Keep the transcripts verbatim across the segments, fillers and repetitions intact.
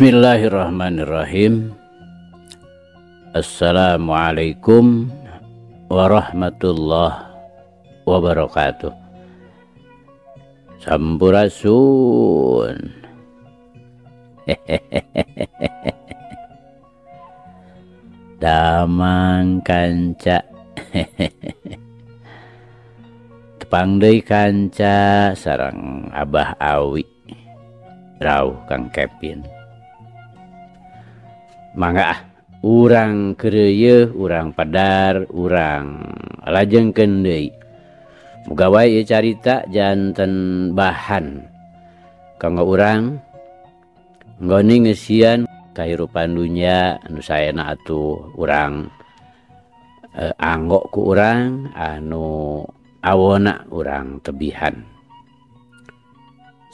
Bismillahirrahmanirrahim. Assalamualaikum warahmatullahi wabarakatuh. Sampurasun. Damang kanca. Tepang deui kanca sareng Abah Awi Rauh Kang Kevin. Mangga urang kereyeh, urang padar, urang lajeng kendai. Muga wae ieu carita janten bahan kanggo urang nggone ngesian kahirupan dunya anu saena atuh urang e, anggok ku urang anu awona urang tebihan.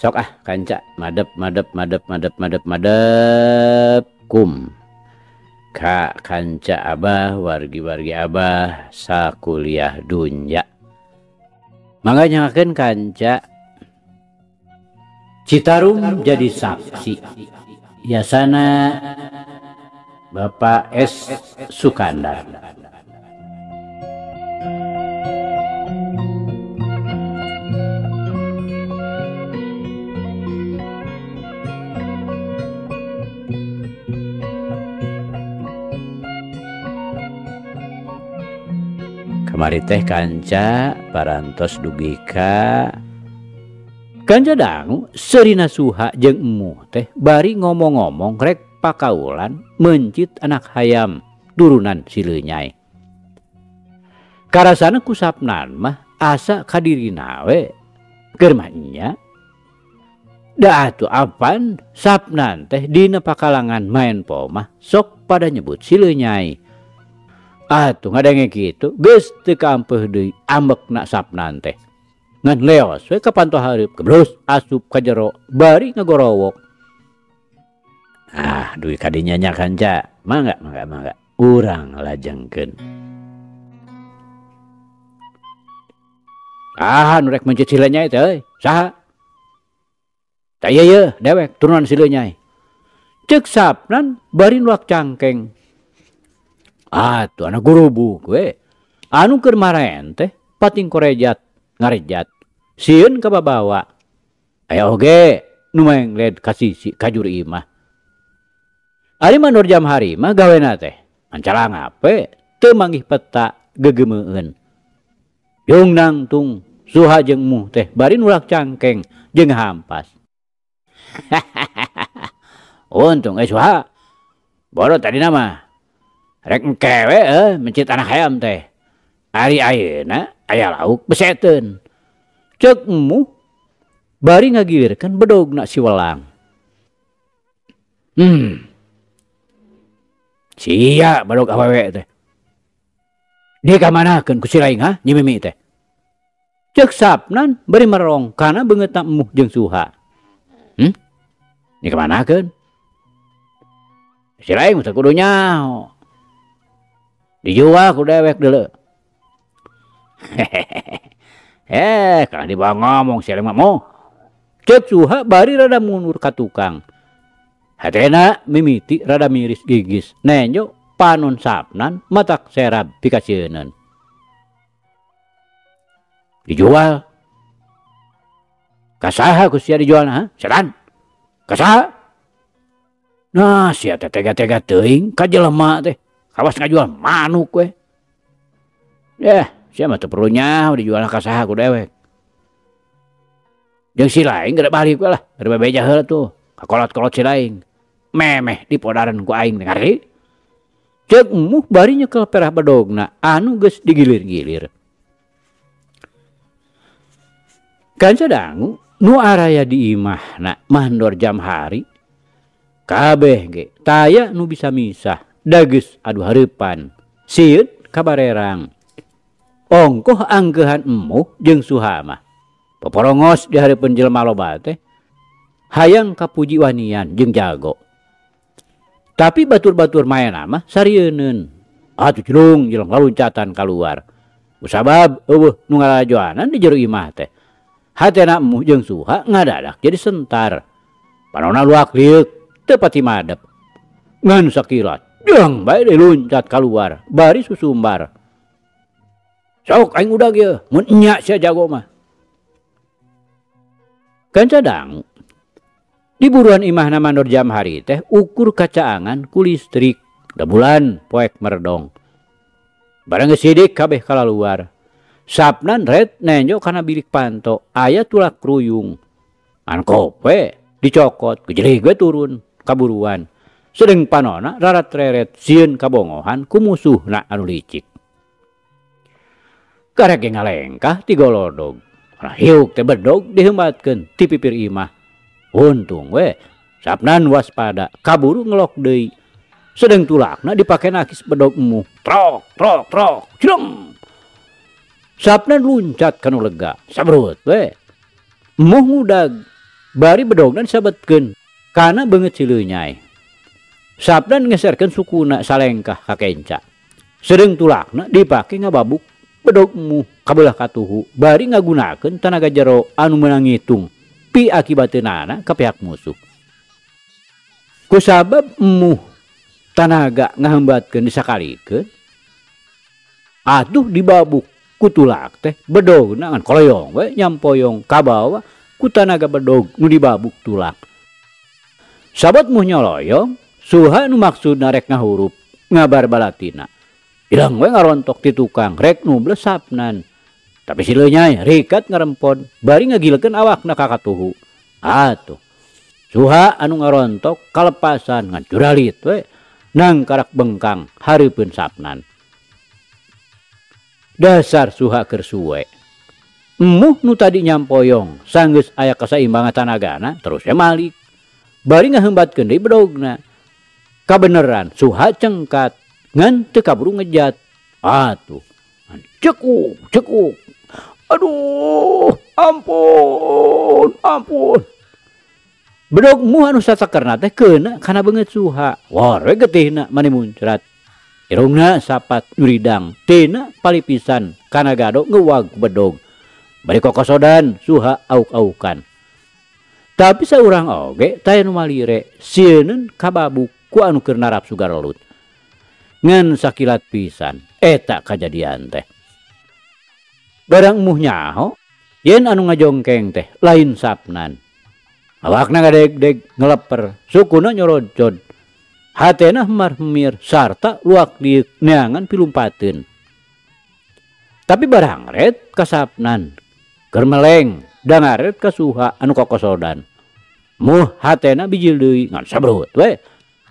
Sok ah kanca madep madep madep madep madep madep kum. Ka kanca abah, wargi-wargi abah, sakuliah dunya. Mangga nyangakeun kanca Citarum jadi saksi. Yasana Bapak S Sukandar. Mari teh kanca parantos dugi ka kanca dangu serina suha jeung emuh teh bari ngomong-ngomong rek pakaulan mencit anak hayam turunan sileu nyai. Karasana kusapnan mah asa ka dirina we keur mah nya da atuh apan sapnan teh dina pakalangan maen po mah sok pada nyebut sileu nyai. Atuh ngadenge kitu geus teu kaempeuh deui ambekna sapnan teh ngan leos we ka panto hareup geblus asup ka jero bari ngagorowok. Ah duwe ka dinya nya kanca mangga mangga mangga urang lajengkeun. Ah nu rek mencit sileu nya teh euy saha tah ieu ieu dewek turunan sileu nya ceuk sapnan bari nuak cangkeng. Atuh anak gurubuk we anu keur maraen teh pating korejat ngarejat sieun ka babawa aya oge nu mengled ka sisi ka juru imah ari mah nur jam hari mah gawena teh ancalang ape teu manggih peta gegeumeueun yung nangtung suha jeung muh teh bari nulak cangkeng jeung hampas. Untung eh suha boro tadi nama rek engkewe eh, mencit anak hayam teh. Ari ayeuna aya lauk beseteun. Ceuk emuh bari ngagilirkeun bedogna si welang. Hmm. Sia bedog awewe teh. Di kamanakeun ku si Raing ha, Nyi Mimi teh. Ceuk sapnan bari merong kana beungeutna emuh jeung suha. Hmm? Di kamanakeun? Si Raing teh kudu nyaho. Dijual ku dewek dulu. Eh, kalau dibawa ngomong si Raing mau. Cek suha bari rada mundur ka tukang. Hatena mimiti rada miris gigis. Nenyo panon sapnan matak serab pikasienan. Dijual. Kasaha ku sia dijual ha? Sedan. Kasaha. Nah, sia teh tega-tega teuing ka jelema teh. Awas ngajual manuk we. Eh, sia mah teu perlu nyaho dijual ka saha ku dewek. Jeung si Raing geura balik we lah, geura bebeja heula tuh. Kakolot-kolot si Raing. Memeh dipodareun ku aing ngari. Ceuk emuh bari nyekel perah bedogna anu geus digilir-gilir. Kanca dangu nu araya di imahna mah ndor jam hari. Kabeh ge taya nu bisa misah. Dagus aduh harapan sieun kabarerang ongkoh anggehan emuh jeung suha mah peporongos di hareupeun jelema loba teh hayang kapuji wanian jeung jago tapi batur-batur maena mah sarieunun atuh jurung jeung laluncatan kaluar usabab eueuh nu ngarajoanan di jero imah teh hatena emuh jeung suha ngadadak jadi sentar panona luak liuk tepati madep. Ngan sakila, jang baik diluncat keluar, bari susumbar. Sok aing udah gil, mun nya sia jago mah. Kan cadang, di buruan imah nama nur jam hari teh ukur kacaangan ku listrik, da bulan poek merdong. Barang sidik kabeh kalaluar. Sapnan red nenjo karena bilik panto, ayat tulak kruyung. An kope dicokot, kejeri gue turun, kaburuan. Sedeng panona rarat reret sieun kabongohan ku musuh na anu licik. Karek ge ngalengkah ti golodog. Nah hiuk teh bedog dihembatkeun ti pipir imah. Untung we, sapnan waspada, kaburu ngelok deui. Sedeng tulakna dipake nakis bedog emu. Trok, trok, trok, jreng. Sapnan luncat kanu lega, sabrut we. Moh ngudag, bari bedogna disabetkeun kana beungeut cileun nyai. Sapnan ngeserkeun sukuna salengkah ka kenca. Sedeng tulakna dipake ngababuk bedogmu kabelah katuhu, bari ngagunakeun tenaga jero anu meunang ngitung pi akibateunana ka pihak musuh. Kusabab emuh tenaga ngahambatkeun disakalikeun, atuh dibabuk kutulak teh bedog nangan koloyong we nyampoyong kabawa kutanaga bedog nu dibabuk tulak. Sabat mu nyoloyong suha nu maksudna rek ngahurup ngabar balatina. Ilang we ngarontok ti tukang rek nu blesapnan. Tapi sileu nyai rikat ngarempon bari ngagilekeun awakna ka katuhu. Atuh suha anu ngarontok kalepasan ngan juralit we nang karak bengkang hareupeun sapnan. Dasar suha kersuwe. Emuh nu tadi nyampoyong sanggeus aya kasaimbangan tanagana terusnya malik. Bari ngahembatkeun deui bedogna. Kabeneran suha cengkat ngan teu kaburu ngejat. Atuh. Cekuk, cekuk. Aduh, ampun, ampun. Bedog muh anu sasakerna teh keuna kana beungeut suha. Warwe getihna mani muncrat. Irungna sapat nyuridang, tina palipisan, kana gado ngewag bedog. Bari kokosodan, suha auk-aukan. Tapi saurang oge, tayan malire, sieun kababuk ku anu keur narap sugarolut. Ngan sakilat pisan, eta kajadian teh. Barang muh nyaho, yen anu ngajongkeng teh, lain sapnan. Awakna ngadeg-deg, ngeleper, sukuna nyorojod. Hatena marmir sarta luak liuk neangan pilumpatin. Tapi barang red kasapnan, kermeleng, dangaret kasuha anu kokosodan. Muh hatena bijil deui ngan sabrut we,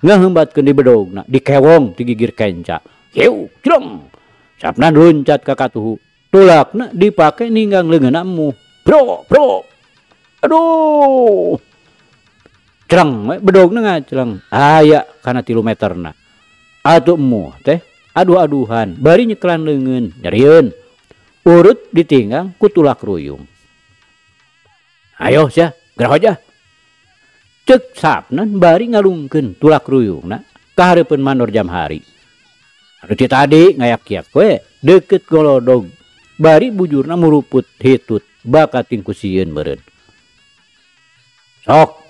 ngahembatkeun di bedogna, dikewong ti gigir kenca. Hiu, jreng. Sapnan luncat ka katuhu, tulakna dipake ninggang leungeunna muh. Bro, bro. Aduh. Cereng we bedogna ngacleng aya kana tilu meterna. Atuh emuh teh aduh-aduhan bari nyeklan leungeun nyerieun urut ditinggang ku tulak ruyung. Ayo sia gerak aja. Cek sapnan bari ngalungkeun tulak ruyungna ka hareupeun manor jam hari. Anu ti tadi ngayak-yak we deukeut golodog bari bujurna muruput hitut bakat tingkusieun meureun. Sok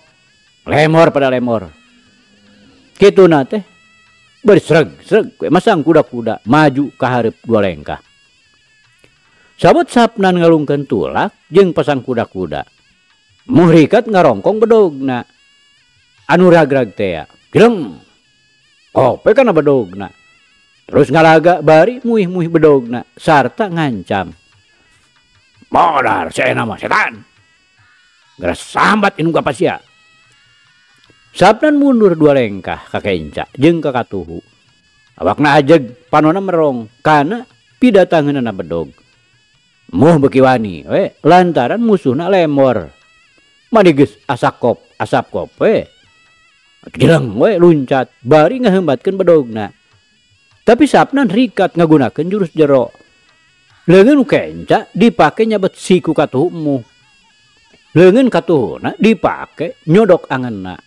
lemor pada lemor. Kituna teh bersereg-sereg masang kuda-kuda maju ka hareup dua lengkah. Sabot sapnan ngalungkeun tulak jeung pasang kuda-kuda. Muh rikat ngarongkong bedogna. Anu ragrag teh ya. Jreng. Kope kana bedogna. Terus ngalaga bari muih-muih bedogna sarta ngancam. Modar saena mah setan. Geus sambat indung ka pasia. Sapnan mundur dua lengkah ka kenca jeung ka katuhu. Awakna ajeg panona merong kana pidatangeunna bedog. Muh beki wani we lantaran musuhna lemor. Mani geus asap kop, asap kop we. Jreng we luncat bari ngahembatkeun bedogna. Tapi sapnan rikat ngagunakeun jurus jero. Leungeun kenca dipake nyabet siku katuhu muh. Leungeun katuhuna dipake nyodok angeunna.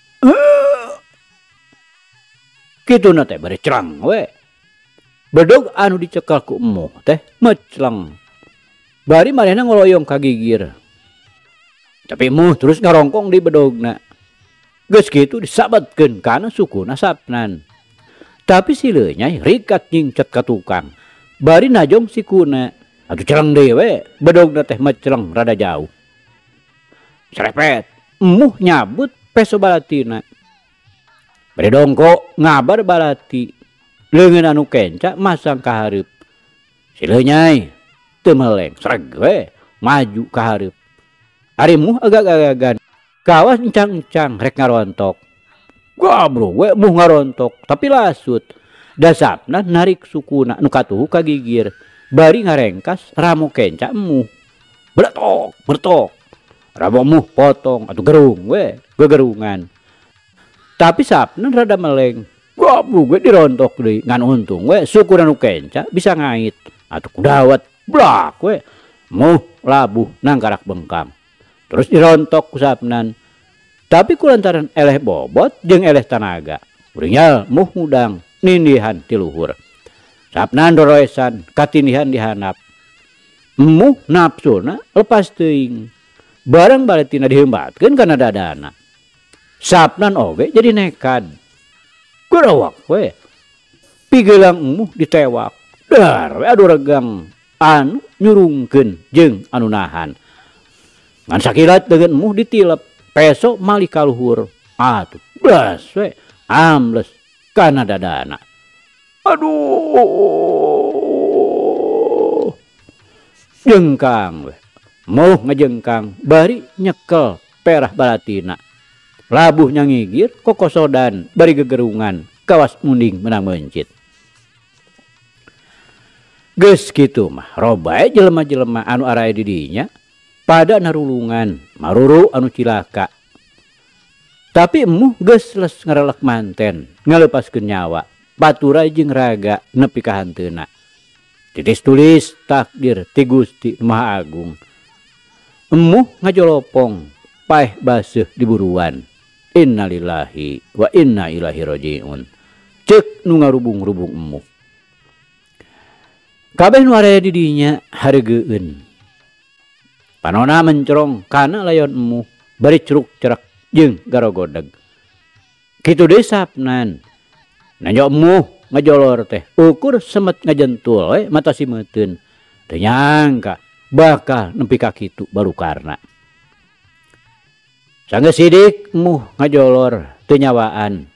Kituna teh bari cerang we. Bedog anu dicekel ku emuh teh mecleng. Bari manehna ngoloyong ka gigir. Tapi emuh terus ngarongkong di bedogna. Geus kitu disabetkeun kana sukuna sapnan. Tapi sileu nya rikat nyingcat ka tukang. Bari najong sikuna. Atuh cereng dewe, bedogna teh mah cereng rada jauh. Serepet, emuh nyabut peso balatina. Bade dongko ngabar balati. Leungeun anu kenca masang ka hareup. Sileu nyai teu meleng sreg we maju ka hareup. Ari muh agak-agagan. Kawas encang-encang rek ngarontok. Gabro we muh ngarontok tapi lasut. Dasapna narik sukuna nu katuhu ka gigir. Bari ngarengkas ramu kenca emuh. Bertok, bertok. Ramu emuh potong atau gerung we, gegerungan. Tapi sapna rada meleng. Gabru gue dirontok deui. Ngan untung we sukuna nu kenca bisa ngait. Atuh kudawat blak we. Muh labuh nang karak bengkang. Terus dirontok kusapnan. Tapi kulantaran eleh bobot jeung eleh tanaga. Uringal muh mudang nindihan tiluhur. Sapnan doroesan katindihan dihanap. Emuh napsuna lepas teuing. Barang balatina dihembatkeun kana dadana. Sapnan oge jadi nekan. Gerawak we. Pigelang emuh ditewak. Dar we adu regang anu nyurungkeun jeung anu nahan. Ngan sakilat dengan emuh ditilep. Peso malih ka luhur. Atuh blas we ambles kana dadana. Aduh, jengkang, mau ngejengkang, bari nyekel perah balatina, labuhnya ngigir, kokosodan, bari gegerungan, kawas munding menang mencit. Geus kitu mah, robae jelema-jelema anu arae di dinya, pada narulungan, maruru anu cilaka. Tapi emuh geus les ngarelek manten, ngalepaskeun nyawa. Batura jeung raga nepi ka hanteuna. Titis tulis takdir ti Gusti Maha Agung. Emuh ngajolopong paeh baseuh diburuan. Innalillahi wa inna ilaihi rajiun. Ceuk nu ngarubung-rubung emuh. Kabeh nu area di dinya hargeueun. Panonna mencorong kana layon emuh bari cruk-crek jeung garogodeg. Kitu deui sapnan. Nanyo emuh ngejolor teh ukur semet ngejentul we mata simeutun. Teu nyangka bakal nempi ka kitu barukarna. Sanggeus sidik emuh ngejolor teu nyawaan.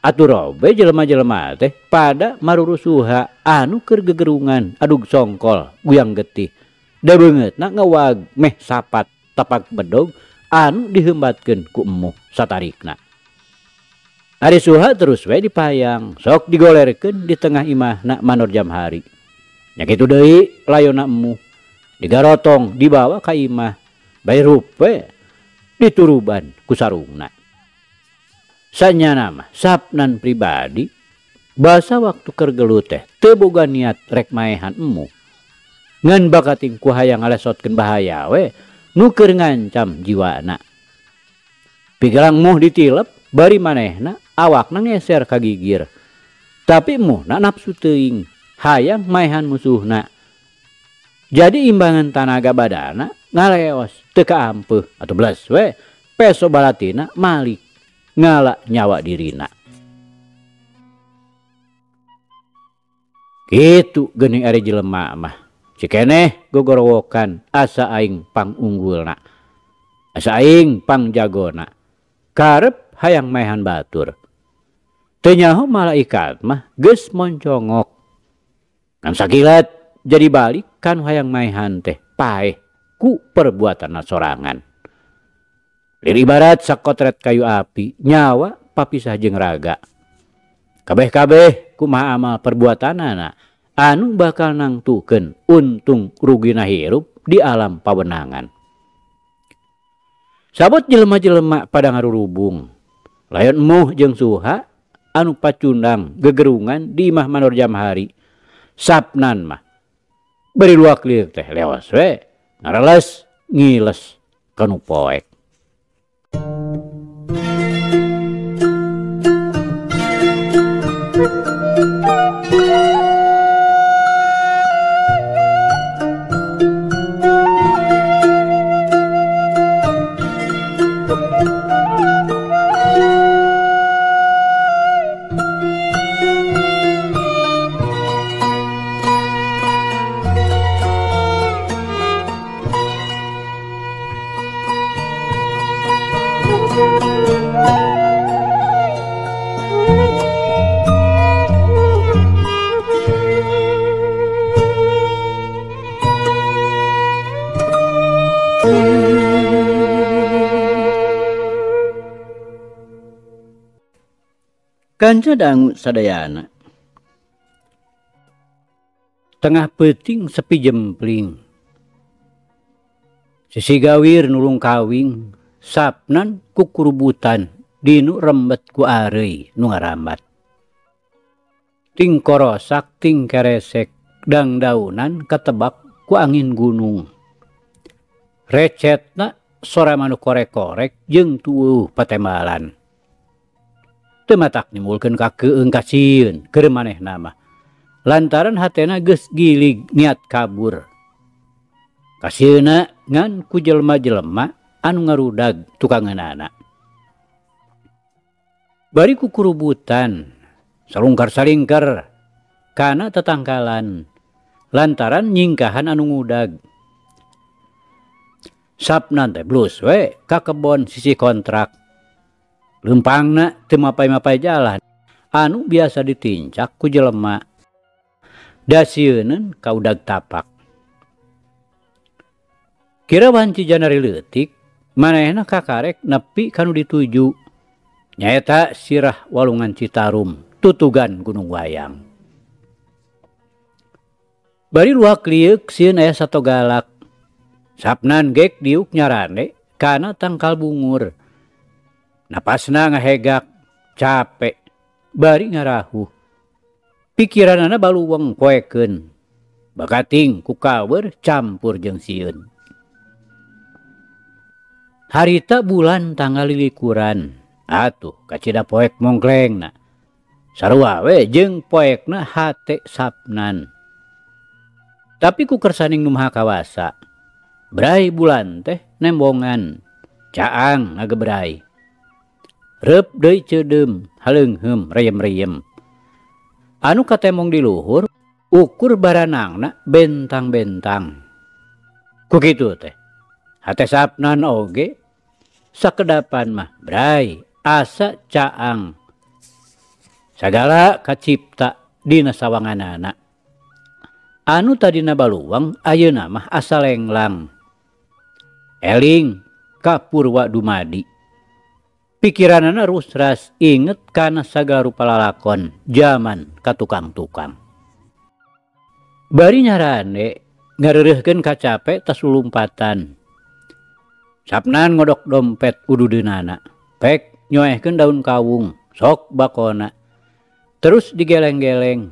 Atuh robe jelema-jelema teh pada marurusuha anu keur gegerungan adug songkol guyang getih. Da beungeutna ngewag meh sapat tapak bedog anu diheumbatkeun ku emuh satarikna. Ari suha terus we dipayang, sok digolerkeun di tengah imahna manor jam hari. Nya kitu deui layonna emuh, digarotong dibawa ka imah, bae rupe dituruban ku sarungna. Sanyana mah sapnan pribadi, basa waktu keur gelut teh teu boga niat rek maehan emuh. Ngan bakating ku hayang ngalesotkeun bahaya we, nu keur ngancam jiwana. Pigelang muh ditilep, bari manehna awakna ngeser ka gigir. Tapi emuhna nafsu teuing, hayang maehan musuhna. Jadi imbangan tanaga badana ngaleos teu kaampeuh atuh belas we peso balatina malik ngala nyawa dirina. Kitu geuning ari jelema mah. Cikeneh gogorowokan asa aing pangunggulna. Asa aing pangjagona. Karep hayang maehan batur. Teu nyaho malaikat mah geus moncongok. Ngan sakilat jadi balik kan hayang maehan teh paeh ku perbuatanna sorangan. Lir ibarat sakotret kayu api nyawa papisah jeung raga. Kabeh-kabeh kumaha amal perbuatanana anu bakal nangtukeun untung rugina hirup di alam pawenangan. Sabot jelema-jelema pada ngarurubung. Layon emuh jeung suha anu pacundang gegerungan di imah manor jam hari. Sapnan mah bari luak liuk teh leos we ngareles ngiles kanu poek. Kanjadang sadayana tengah peting sepi jempling, sisi gawir nulung kawing, sapnan kukurubutan dinu rembet ku arei nu ngarambat. Ting korosak ting keresek dang daunan ketebak ku angin gunung, recetna sora manu korek-korek jeung tueuh patembalan. Teu matak nimulkeun kakeueung kacieun keur manehna mah, lantaran hatena geus gilig niat kabur. Kasieuna ngan ku jelema-jelema anu ngarudag tukangeunana. Bari kukurubutan salungkar-salingker kana tetangkalan lantaran nyingkahan anu ngudag. Sapnan teh blus we ka kebon sisi kontrak. Leumpangna teu mapai-mapai jalan anu biasa ditincak ku jelema. Dasieun ka udag tapak. Kira banci janari leutik, manehna kakarek nepi kanu dituju. Nyaeta sirah walungan Citarum, tutugan Gunung Wayang. Bari luak liuk sieun aya sato galak. Sapnan gek diuk nyarane kana tangkal bungur. Napasna ngahegak, capek, bari ngarahuh. Pikiranana baluweng poekeun, bakating ku kawer campur jeung sieun. Harita bulan tanggal lilikuran, atuh kacida poek mongklengna. Sarua we jeung poekna hate sapnan. Tapi ku kersaning numaha kawasa, brai bulan teh nembongan, caang ngagebrai. Reup deui ceudem, haleungheum rayem-rayem. Anu katemong di luhur, ukur baranangna bentang-bentang. Kukitu teh, hate sapnan oge, sakedapan mah brai, asa caang. Sagala kacipta dina sawanganana. Anu tadina baluang, ayeuna mah asa lenglang. Eling ka Purwa Dumadi. Pikiranana rusras inget kana sagarupa lalakon jaman ka tukang-tukang. Bari nyarane ngarereuhkeun kacape tas ulumpatan. Sapnan ngodok dompet ududeunana, pek nyoehkeun daun kawung, sok bakona. Terus digeleng-geleng.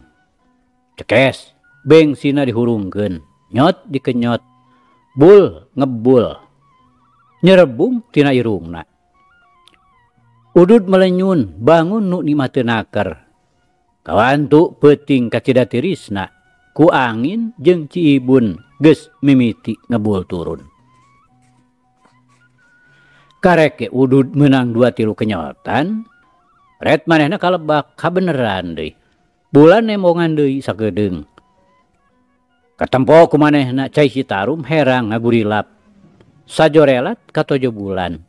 Cekes, bengsina dihurungkeun, nyot dikenyot, bul ngebul. Nyerebung tina irungna. Udud melenyun, bangun nu nimah teu naker. Kawantu peuting kacida tirisna, ku angin jeung ciibun geus mimiti ngebul turun. Kareke udud menang dua tilu kenyotan, ret manehna kalebak kabeneran deui. Bulan nemongan deui sagedeung. Katempo kumanehna cai Citarum herang ngagurilap. Sajorelat katojo bulan.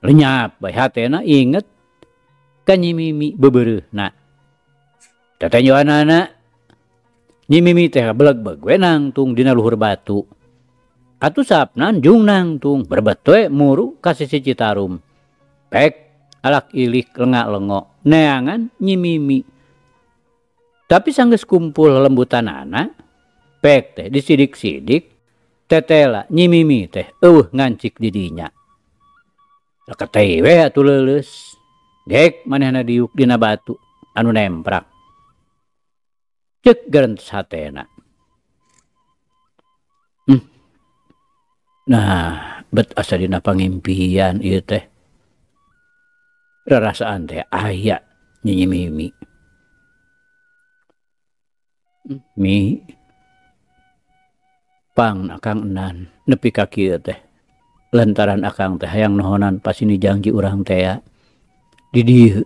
Lenyap bae hatena inget ka nyimimi bebereuhna. Tatanyoanana nyimimi teh beleg-beleg we nangtung dina luhur batu. Atuh sapnan jung nangtung berbet we muru ka sisi Citarum. Pek alak ilik lengak-lengok neangan nyimimi. Tapi sanggeus kumpul lembutanana, pek teh disidik-sidik tetela nyimimi teh eueuh ngancik di dinya. Leketei we atuh leuleus, gek manehna diuk dina batu anu nemprak. Ceuk garentes hatena. Hmm. Nah, bet asa dina pangimpian ieu teh. Rarasaan teh aya nyimimi. Hmm. Mi pang akang enan nepi ka kieu teh. Lantaran akang teh hayang nohonan pasini janji urang teh ya di dieu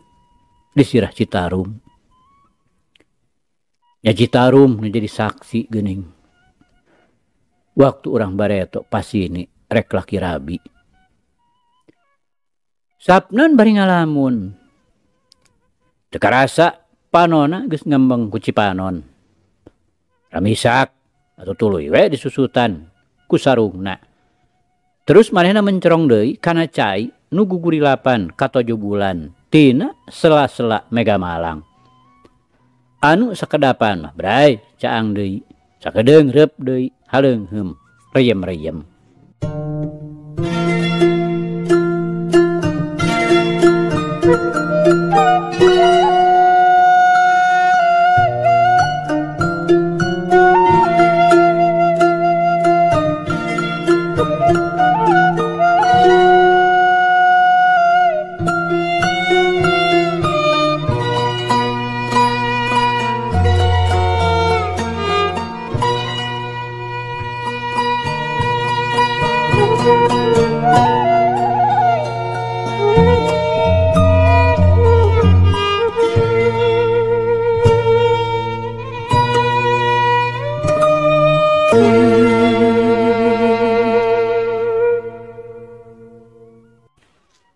di sirah Citarum. Ya Citarum jadi saksi geuning. Waktu urang bareto pasini rek laki rabi. Sapnan bari ngalamun. Teu karasa panona geus ngembeng ku Cipanon. Ramisak atuh tuluy we disusutan ku sarungna. Terus manehna mencerong deui kana cai nu gugurilapan katojo bulan tina sela-sela Megamalang. Anu sakedapan mah bray caang deui, sakedeung reup deui haleungheum reyem-reyem.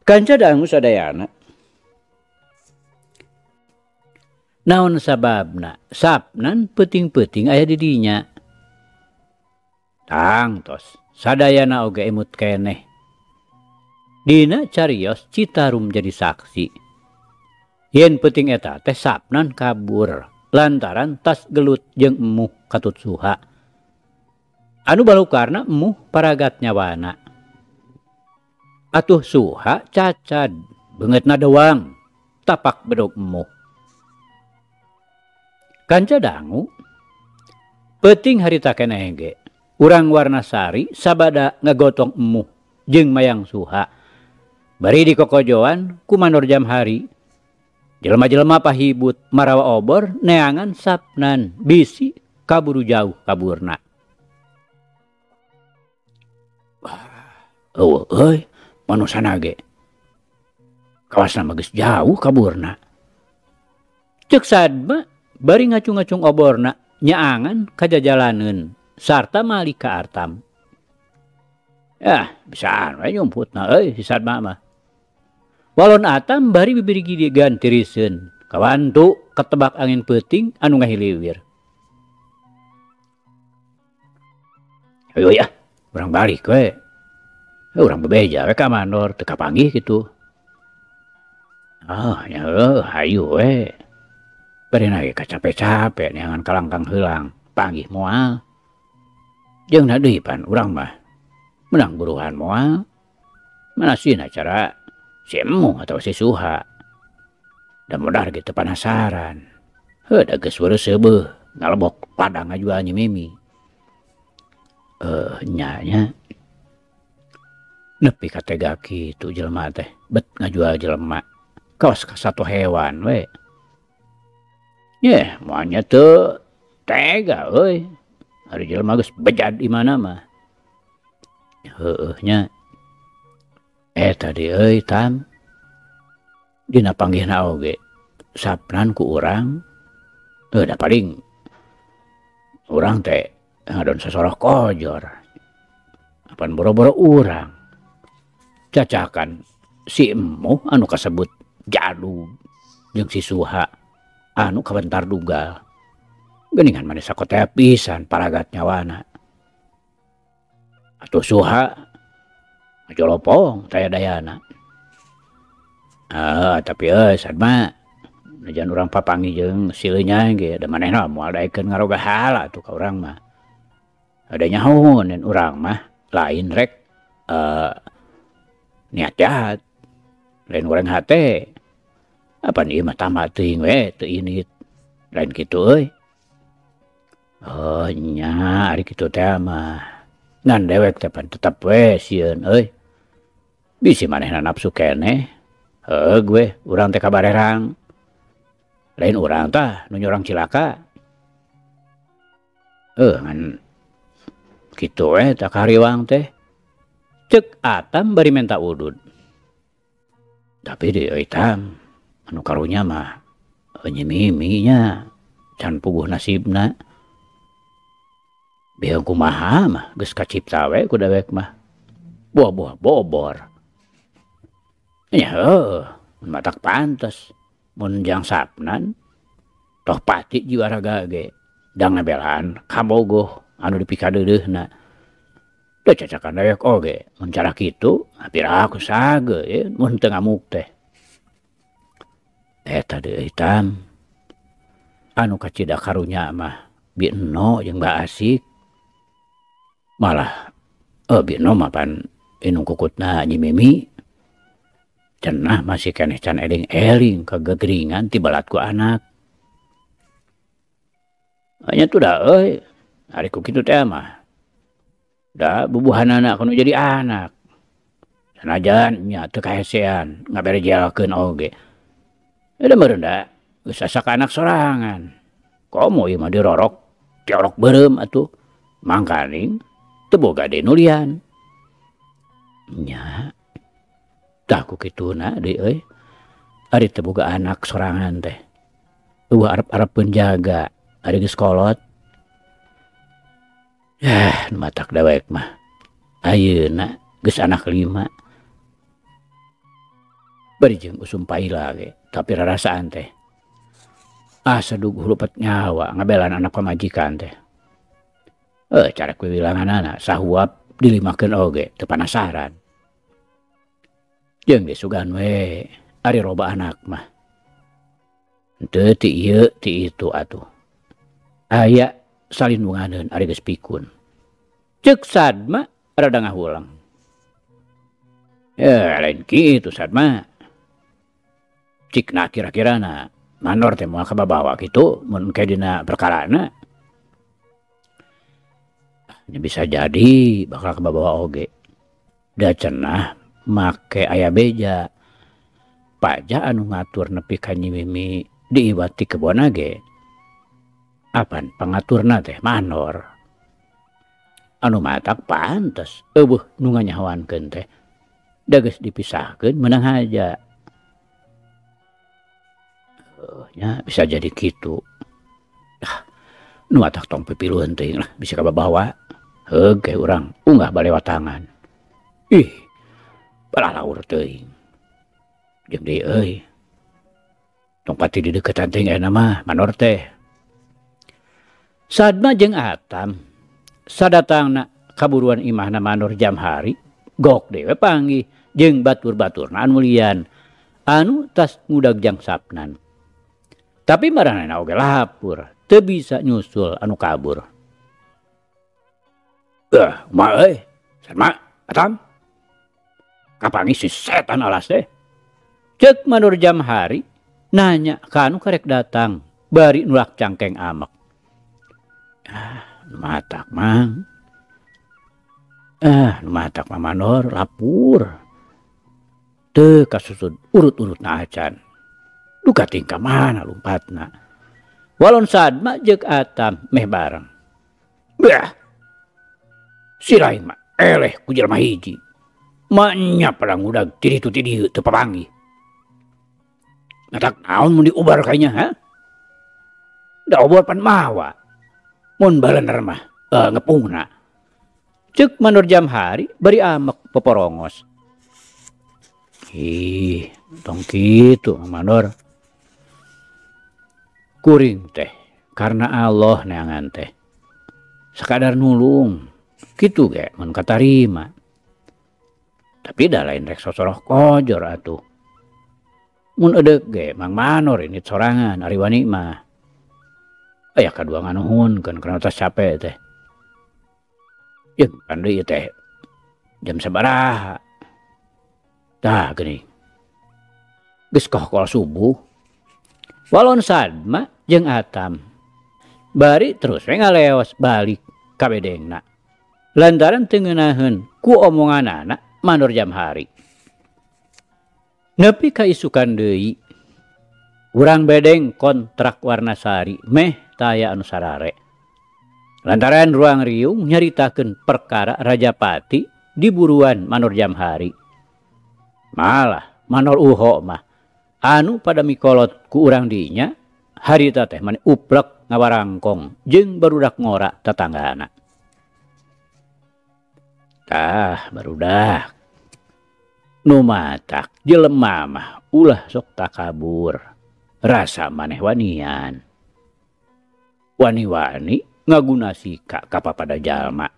Kanca dangu sadayana. Naon sababna, sapnan peuting-peuting aya di dinya. Tang tos, sadayana oge emut keneh. Dina carios Citarum jadi saksi. Yen peuting eta teh sapnan kabur lantaran tas gelut jeung emuh katut suha. Anu balukarna emuh paragat nyawana. Atuh suha cacad beungeutna doang tapak bedog emuh. Kanca dangu peuting harita keneh ge urang Warnasari sabada ngagotong emuh jeung mayang suha bari dikokojoan ku Manur Jamhari. Jelema-jelema pahibut marawa obor neangan sapnan bisi kaburu jauh kaburna. Eueuh euy manusana ge kawasna mah geus jauh kaburna. Ceuk sadma bari ngacung-ngacung oborna nyaangan kajajalaneun sarta malika artam. Ah, bisaan we nyumputna euy si sadma mah. Walon atam bari bibir gidegan tiriseun kawantu ketebak angin peuting anu ngahiliwir. Ayo ya, urang balik we. Eh, orang bebeja, mereka manor, teka panggih gitu. Ah, oh, ya lo, hayu we. Bari nage kacape-cape, neangan kalangkang hilang, panggih moal. Jeung na deui pan urang mah, menang buruhan moal. Manasina cara si emu atau si suha. Dan modar gitu panasaran. Heuda geus weureuseub sebeuh, ngalebok padang ajual nyi Mimi. Eh, nyanya. Nepi katega kitu jelema teh bet ngajual jelema kaos ka satu hewan we. Yeh, moalnya teu tega euy. Ari jelema geus bejad imana mah. Heueuh nya. Eta deui euy tam. Dina panggihna oge sapnan ku urang. Heuda paling urang teh ngadon sasoroh kojor. Apan boro-boro urang. Cacakan si emu anu kasebut jalu jeung si suha anu kabentar dugal geuningan maneh sakotea pisan paragat nyawana. Atuh suha ngajolopong taya dayana. Ah tapi euy sadma najan urang papangi jeung sileunya ge da manehna moal daekeun ngaroga hala atuh ka urang mah. Ada nyahoon dan urang mah lain rek uh, niat jahat, lain orang hati, apa nih mah tamat ting we, tu ini, lain gitu eh, oh nya, hari gitu teh mah, ngan dewek tepan tetap we sieun eh, bisi manehna nafsu keneh, eh gue, urang teh kabarerang, lain urang tah, nu nyorang cilaka, eh ngan, gitu we, tak hariwang teh. Cek atam bari menta udud. Tapi di itam anu karunya mah nyimiminya can puguh nasibna. Beung kumaha mah geus kacipta we ku dewek mah. Buah-buah bobor. Ya heuh, mun matak pantes mun jang sapnan toh pati jiwaraga ge dang nabelaan kabogoh anu dipikadeudeuhna. Da cacakan dayak oge, mun cara kitu hampir aku sage, ya, mun teu ngamuk teh. Eta deui Tam, anu kacida karunya mah bi eno jeung baasik. Malah, eh bi eno mah pan inung kukutna Nyi Mimi. Cenah masih keneh can eling-eling kegegringan ti balatku anak. Hanya tuh dah, eh, hari ku kitu teh mah. Da bubuhan anak kuno jadi anak sanajan nya teu kahesean ngaberejelkeun oge eta meurenda geus asak anak sorangan komo ieu mah dirorok diorok beureum atuh mangkaning teu boga denulian nya tah ku kituna deui euy ari teu boga anak sorangan teh teu arep-arep penjaga ari geus kolot. Yah, matak dewek mah. Ayeuna geus anak lima. Bari jeung usum paila ge, tapi rarasaan teh. Ah, saduguh lupet nyawa ngabelan anak pamajikan teh. Eh, cara kuwilanganana sahuap dilimakeun oge, teu panasaran. Jeung geus sugan we, ari roba anak mah. Henteu ti ieu ti itu atuh. Aya salin wunganeun ari geus pikun. Ceuk sadma rada ngahulang. Ya lain kitu sadma. Cikna kira-kirana manor teh moal kababawa kitu mun kae dina perkarana. Ini bisa jadi bakal kababawa oge. Da cenah make aya beja. Paja anu ngatur nepi ka Nyi Mimi diiwati kebona ge. Apan pangaturna teh manor anu matak pantes eueuh nu nganyahoankeun teh da geus dipisahkeun meunang haja. Oh, nya bisa jadi kitu. Dah nu matak tong pipiluheun teuing lah bisa kababawa heug ge urang unggah balewatangan. Ih balalaur teuing jeung deui euy tong pati di deukeutan teuing aya mah manor teh. Sadma jeung Atam sadatangna kaburuan imahna manor jam hari gok dewe panggih jeung batur-baturna anu lian anu tas ngudag jangsapnan tapi maranana oge lapur teu bisa nyusul anu kabur. Eh mah euy Sadma Atam kapangi si setan alas teh ceuk manor jam hari nanya ka anu karek datang bari nulak cangkeng amek. Ah, matak mang. Ah, matak mang manor lapur. Teu kasusud urut-urutna acan. Duka tingkah mana lompatna. Walon Sadma jeung Atam meh bareng. Bah. Si lain mah eleh ku jelema hiji. Manya padang udag tiditu-tiditu teu papanggih. Matak naon mun diubar kanya, ha? Da obor pan mawa. Mun balener mah uh, ngepungna. Ceuk manor jam hari bari amek peporongos. Ih, tong kitu manor. Kuring teh karena Allah neangan teh. Sakadar nulung. Kitu ge mun katarima. Tapi da lain rek sosoroh kojor atuh. Mun edeuk ge mang manor ini sorangan ari wani mah. Aya kadua nganuhunkeun kana tos capek teh. Jeung pan deui teh jam sabaraha? Tah geuning. Geus kohkol subuh. Walon Sadma jeung Atam bari terus we ngaleos balik ka bedengna. Lantaran teu ngeunaheun ku omonganna manor jam hari. Nepi ka isukan deui. Urang bedeng kontrak Warnasari meh taya anu sarare. Lantaran ruang riung nyaritakeun perkara Rajapati di buruan manor jam hari. Malah manor uho mah anu pada mikolot ku urang dinya harita teh mane uplek ngawarangkong jeung barudak ngora tetanggana. Tah barudak nu matak jelema mah ulah sok takabur rasa maneh wanian. Wani-wani ngaguna sika ka papada jalma.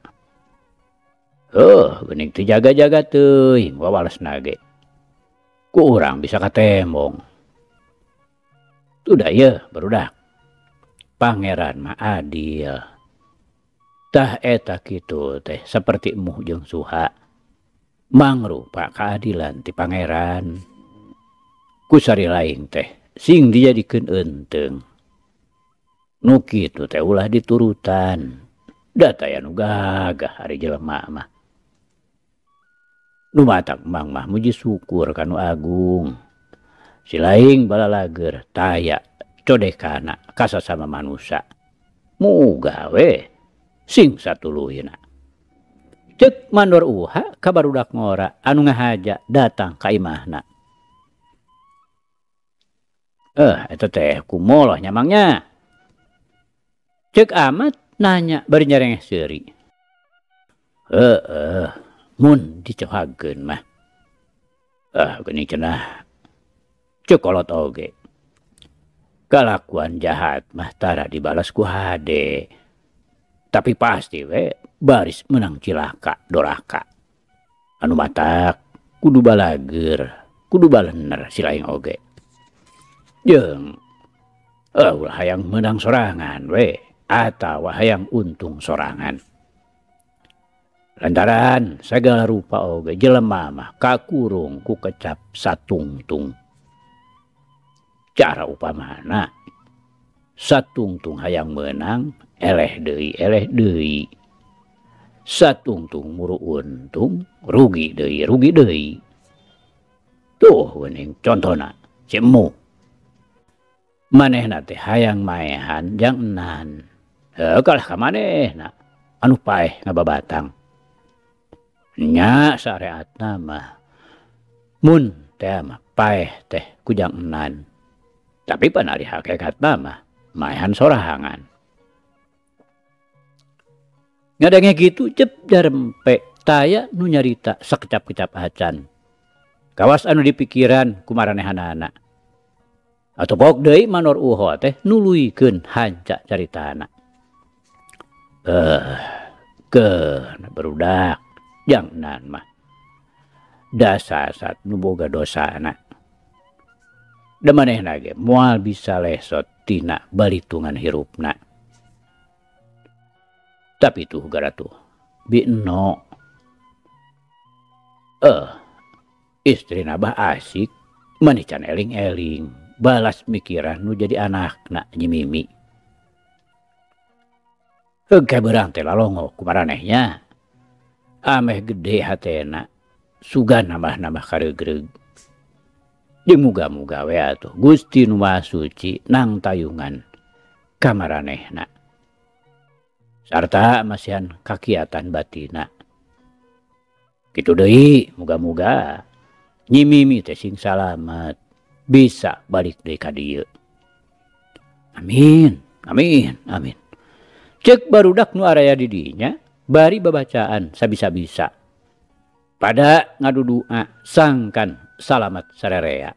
Oh, bening tuh jaga-jaga tuh, gua balas nage. Ku orang bisa katembong. Udah ya, barudak. Pangeran mah adil. Tah eta kitu teh seperti muh jeung Suha. Mangrupa keadilan ti pangeran. Ku sari lain teh sing dijadikeun enteng. Nu kitu teh ulah diturutan. Data ya nu gagah hari jelema mah. Nu matak Mang mah muji syukur kanu agung. Silaing balalager taya codekana kasasama manusia. Muga we sing satuluhina. Cek mandor uha ka barudak ngora anu ngahaja datang ka imahna. Eh eta teh kumoloh nyamangnya. Cek amat nanya bari nyarengeh seuri. Eh eh mun dicohageun mah. Ah, geuning cenah. Cokolot oge. Kalakuan jahat mah tara dibalas ku hade. Tapi pasti we baris menang cilaka doraka. Anu matak kudu balager, kudu balener si lain oge. Jeung eh ulah hayang menang sorangan we atawa hayang untung sorangan. Lantaran segala rupa oge jelema mah kakurung ku kecap satungtung. Cara upamana satungtung hayang menang eleh deui eleh deui. Satungtung muru untung rugi deui rugi deui. Tuh wening contona si emu. Manehna teh hayang maehan jang enan. Heuh kalah ka manehna anu paeh ngababatang. Nya syariatna mah mun teh mah paeh teh kujang enan, tapi panari hakikatna mah maehan sorahangan. Ngadenge gitu cep darempe taya nu nyarita sakecap-kecap acan. Kawas anu dipikiran kumaranehanana. Atau pok deui manor uho teh nuluikeun hanca caritana. Eh keun barudak jang nan mah dasasat nu boga dosana. Da manehna ge moal bisa lesot tina balitungan hirupna. Tapi tuh garatu bi eno eh istrina bah asik manican eling-eling balas mikiran nu jadi anakna nyi Mimi. Heuga beurang teh lalongo kumaranehnya. Ameh gede hatena sugan nambah-nambah karegreg. Jeung muga-muga we atuh Gusti Nu Maha Suci nang tayungan kamaranehna. Sarta masihan kakiatan batina. Kitu deui muga-muga Nyi Mimi teh sing salamet bisa balik deui ka dieu. Amin, amin, amin. Cek barudak nu araya di dinya bari babacaan sabisa-bisa. Pada ngadudua sangkan salamat sarerea.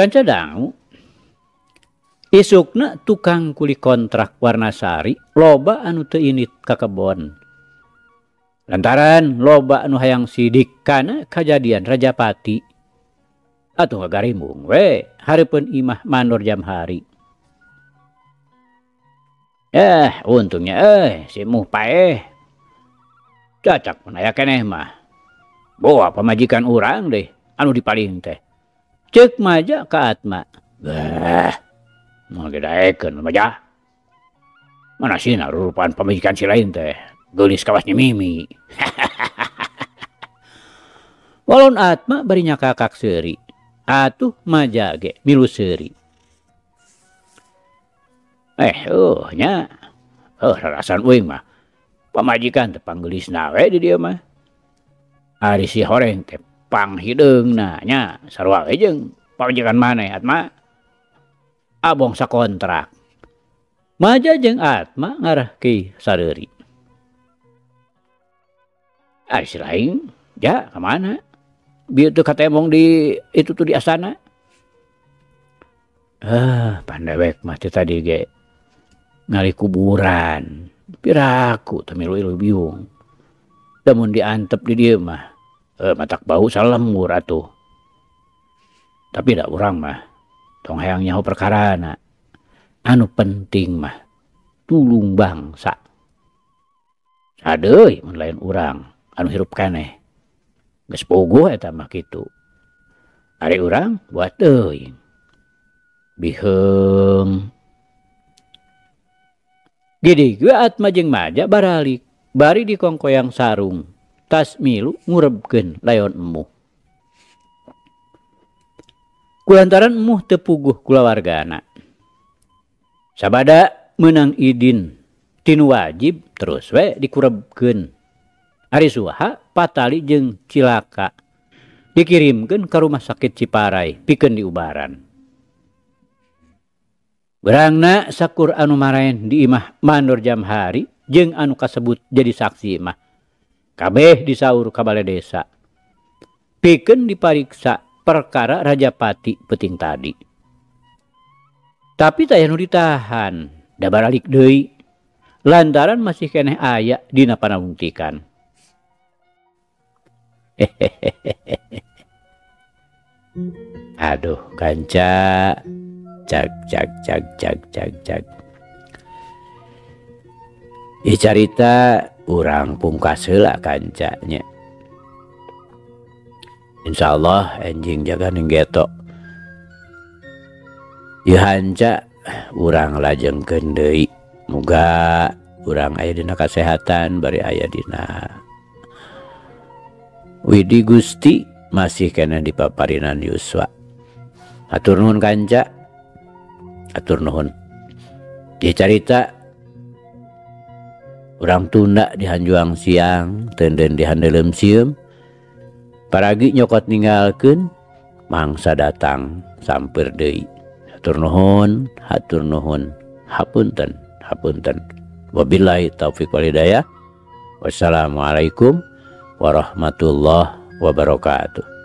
Kancadang isukna tukang kuli kontrak Warnasari loba anu teu init ka kebon. Lantaran loba anu hayang sidik kana kajadian Rajapati. Atuh ngagarimbung we hareupeun imah mandor jam hari. Eh untungnya eh si muh paeh. Cacak mun aya keneh mah. Boa pamajikan urang deh anu dipaling teh. Cek maja ka Atma. Bah, mau gedaekeun maja. Mana sih narupaan pemikiran si lain teh. Gelis kawasnya Mimi. Walon atma barinya kakak seuri. Atuh majage milu seuri. Eh, oh nya. Oh, rarasan uing mah. Pamajikan teh panggelis nawe di dia mah. Ari si horeng teh panghideung na nya sarua we jeung pamajikan maneh atma. Abong sakontrak. Maja jeung atma ngarah ke sareuri. Ari si lain, ja kemana? Biar tuh kata emong di itu tuh di asana. Ah, pandewek mah tadi ge ngali kuburan. Piraku teu milu-ilu biung. Lamun diantep di dieu mah eh matak bau salemur atuh. Tapi da urang mah tong hayang nyaho perkarana. Anu penting mah tulung bangsa. Sadeui mun lain urang anu hirup kaneh. Geus pogo eta mah kitu. Ari urang buat teuing. Biheung. Gede gue atma jeung maja baralik. Bari di kongkoyang sarung. Tas milu ngurebkeun layon emuh. Kulantaran emuh teu puguh kulawargana. Sabada menang idin. Tinu wajib terus we dikurebkeun. Ari suha patali jeung cilaka dikirimkeun ka rumah sakit Ciparai pikeun diubaran. Berangna sakur anu maraen di imah mandor jam hari jeung anu kasebut jadi saksi imah kabeh disaur ka balai desa pikeun dipariksa perkara Rajapati Peting Tadi. Tapi tayah nu ditahan da baralik deui lantaran masih keneh aya dina panabuktikan. Aduh kanca cak cak cak cak cak cak I carita urang pungkas heula kancanya. Insyaallah enjing jaga ning geto ieu hanca urang lajengkeun deui muga urang aya dina kesehatan bari aya dina Widi Gusti masih kena di paparinan Yuswa. Atur nuhun kanca. Atur nuhun. Di carita urang tunda di hanjuang siang, tenden di handelem sieum. Paragi nyokot ninggalkeun mangsa datang sampir deui. Atur nuhun, atur nuhun. Hapunten, hapunten. Wabillahi taufik wal hidayah. Wassalamualaikum warahmatullahi wabarakatuh.